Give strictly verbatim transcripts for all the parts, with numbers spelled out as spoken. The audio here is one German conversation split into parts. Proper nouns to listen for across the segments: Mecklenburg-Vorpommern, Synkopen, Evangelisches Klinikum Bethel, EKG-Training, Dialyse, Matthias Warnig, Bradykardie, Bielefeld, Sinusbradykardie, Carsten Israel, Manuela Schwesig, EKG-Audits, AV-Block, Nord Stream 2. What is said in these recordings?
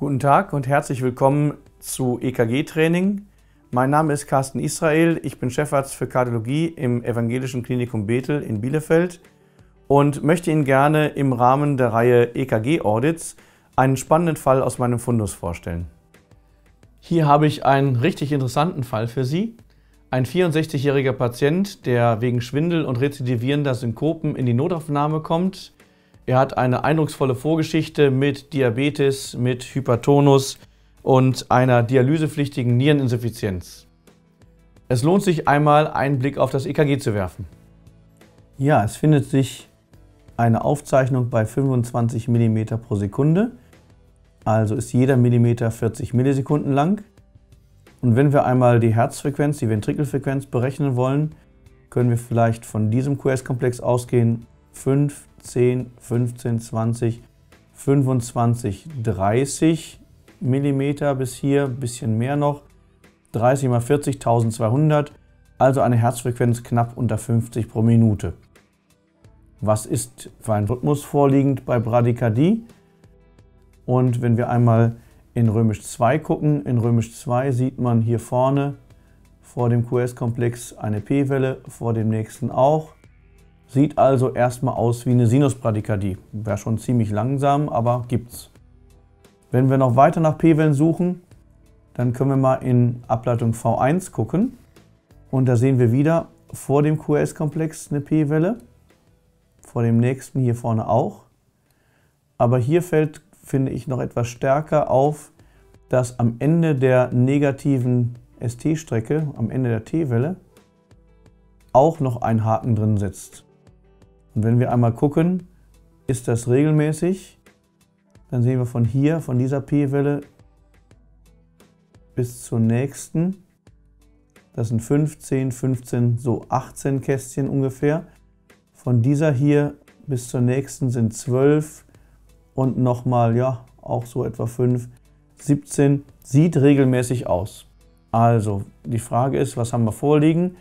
Guten Tag und herzlich willkommen zu E K G-Training. Mein Name ist Carsten Israel, ich bin Chefarzt für Kardiologie im Evangelischen Klinikum Bethel in Bielefeld und möchte Ihnen gerne im Rahmen der Reihe E K G-Audits einen spannenden Fall aus meinem Fundus vorstellen. Hier habe ich einen richtig interessanten Fall für Sie. Ein vierundsechzigjähriger Patient, der wegen Schwindel und rezidivierender Synkopen in die Notaufnahme kommt. Er hat eine eindrucksvolle Vorgeschichte mit Diabetes, mit Hypertonus und einer dialysepflichtigen Niereninsuffizienz. Es lohnt sich einmal, einen Blick auf das E K G zu werfen. Ja, es findet sich eine Aufzeichnung bei fünfundzwanzig Millimeter pro Sekunde. Also ist jeder Millimeter vierzig Millisekunden lang. Und wenn wir einmal die Herzfrequenz, die Ventrikelfrequenz berechnen wollen, können wir vielleicht von diesem Q S-Komplex ausgehen. fünf, zehn, fünfzehn, zwanzig, fünfundzwanzig, dreißig Millimeter bis hier, ein bisschen mehr noch, dreißig mal vierzig, eintausendzweihundert, also eine Herzfrequenz knapp unter fünfzig pro Minute. Was ist für ein Rhythmus vorliegend bei Bradykardie? Und wenn wir einmal in Römisch zwei gucken, in Römisch zwei sieht man hier vorne vor dem Q S-Komplex eine P-Welle, vor dem nächsten auch. Sieht also erstmal aus wie eine Sinusbradykardie. Wäre schon ziemlich langsam, aber gibt's. Wenn wir noch weiter nach P-Wellen suchen, dann können wir mal in Ableitung V eins gucken. Und da sehen wir wieder vor dem Q S-Komplex eine P-Welle. Vor dem nächsten hier vorne auch. Aber hier fällt, finde ich, noch etwas stärker auf, dass am Ende der negativen S T-Strecke, am Ende der T-Welle, auch noch ein Haken drin sitzt. Und wenn wir einmal gucken, ist das regelmäßig, dann sehen wir von hier, von dieser P-Welle bis zur nächsten, das sind fünfzehn, fünfzehn, so achtzehn Kästchen ungefähr. Von dieser hier bis zur nächsten sind zwölf und nochmal, ja, auch so etwa fünf, siebzehn. Sieht regelmäßig aus. Also, die Frage ist, was haben wir vorliegen?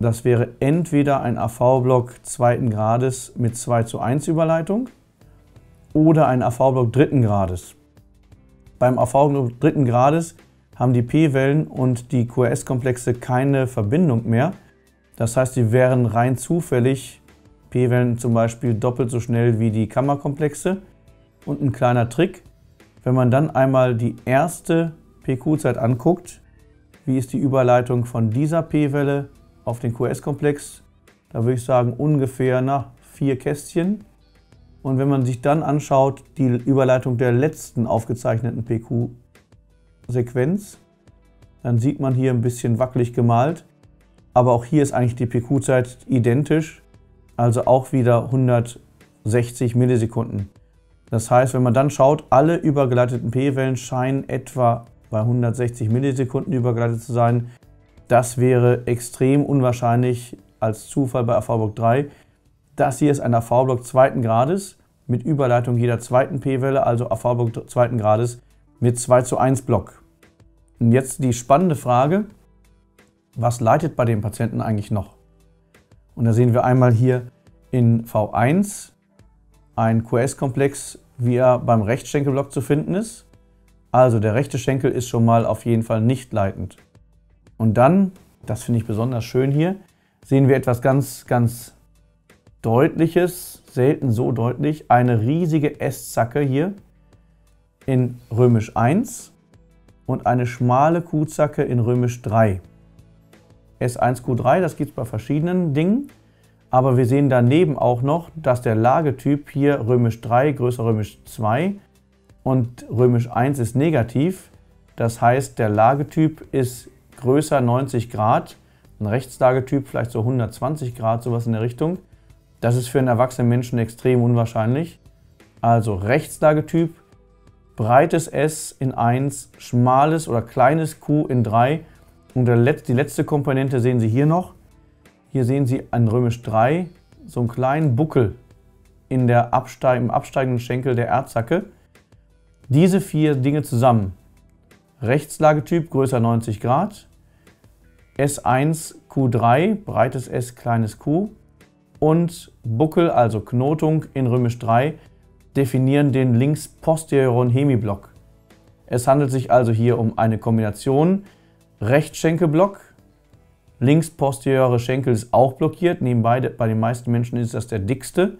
Das wäre entweder ein A V-Block zweiten Grades mit zwei zu eins Überleitung oder ein A V-Block dritten Grades. Beim A V-Block dritten Grades haben die P-Wellen und die Q S-Komplexe keine Verbindung mehr. Das heißt, sie wären rein zufällig, P-Wellen zum Beispiel doppelt so schnell wie die Gamma-Komplexe. Und ein kleiner Trick, wenn man dann einmal die erste P Q-Zeit anguckt, wie ist die Überleitung von dieser P-Welle auf den Q S-Komplex, da würde ich sagen ungefähr na, vier Kästchen. Und wenn man sich dann anschaut, die Überleitung der letzten aufgezeichneten P Q-Sequenz, dann sieht man hier ein bisschen wackelig gemalt. Aber auch hier ist eigentlich die P Q-Zeit identisch, also auch wieder hundertsechzig Millisekunden. Das heißt, wenn man dann schaut, alle übergeleiteten P-Wellen scheinen etwa bei hundertsechzig Millisekunden übergeleitet zu sein. Das wäre extrem unwahrscheinlich als Zufall bei A V-Block drei. Das hier ist ein A V-Block zweiten Grades mit Überleitung jeder zweiten P-Welle, also A V-Block zweiten Grades mit zwei zu eins Block. Und jetzt die spannende Frage, was leitet bei dem Patienten eigentlich noch? Und da sehen wir einmal hier in V eins ein Q S-Komplex, wie er beim Rechtsschenkelblock zu finden ist. Also der rechte Schenkel ist schon mal auf jeden Fall nicht leitend. Und dann, das finde ich besonders schön hier, sehen wir etwas ganz, ganz Deutliches, selten so deutlich, eine riesige S-Zacke hier in Römisch eins und eine schmale Q-Zacke in Römisch drei. S eins Q drei, das gibt es bei verschiedenen Dingen, aber wir sehen daneben auch noch, dass der Lagetyp hier Römisch drei größer Römisch zwei und Römisch eins ist negativ. Das heißt, der Lagetyp ist größer neunzig Grad, ein Rechtslagetyp vielleicht so hundertzwanzig Grad, sowas in der Richtung. Das ist für einen erwachsenen Menschen extrem unwahrscheinlich. Also Rechtslagetyp, breites S in eins, schmales oder kleines Q in drei. Und der Let- die letzte Komponente sehen Sie hier noch. Hier sehen Sie an Römisch drei so einen kleinen Buckel in der Abste- im absteigenden Schenkel der R-Zacke. Diese vier Dinge zusammen. Rechtslagetyp größer neunzig Grad, S eins Q drei, breites S, kleines Q und Buckel, also Knotung in Römisch drei, definieren den links-posterioren Hemiblock. Es handelt sich also hier um eine Kombination Rechtsschenkelblock, links posteriore Schenkel ist auch blockiert, nebenbei bei den meisten Menschen ist das der dickste.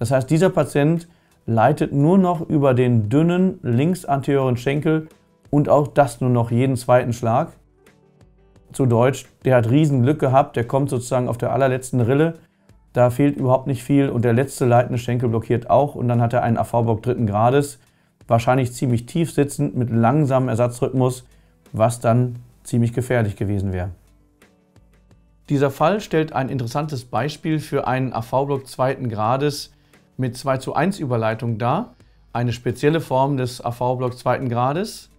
Das heißt, dieser Patient leitet nur noch über den dünnen linksanterioren Schenkel und auch das nur noch jeden zweiten Schlag. Zu Deutsch, der hat riesen Glück gehabt, der kommt sozusagen auf der allerletzten Rille, da fehlt überhaupt nicht viel und der letzte leitende Schenkel blockiert auch und dann hat er einen A V-Block dritten Grades, wahrscheinlich ziemlich tief sitzend mit langsamem Ersatzrhythmus, was dann ziemlich gefährlich gewesen wäre. Dieser Fall stellt ein interessantes Beispiel für einen A V-Block zweiten Grades mit zwei zu eins Überleitung dar, eine spezielle Form des A V-Block zweiten Grades.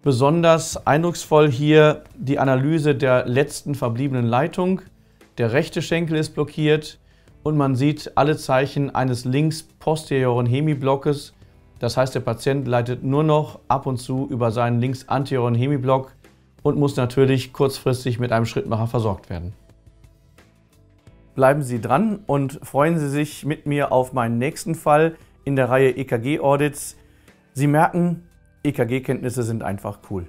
Besonders eindrucksvoll hier die Analyse der letzten verbliebenen Leitung. Der rechte Schenkel ist blockiert und man sieht alle Zeichen eines links posterioren Hemiblockes. Das heißt, der Patient leitet nur noch ab und zu über seinen links anterioren Hemiblock und muss natürlich kurzfristig mit einem Schrittmacher versorgt werden. Bleiben Sie dran und freuen Sie sich mit mir auf meinen nächsten Fall in der Reihe E K G-Audits. Sie merken, E K G-Kenntnisse sind einfach cool.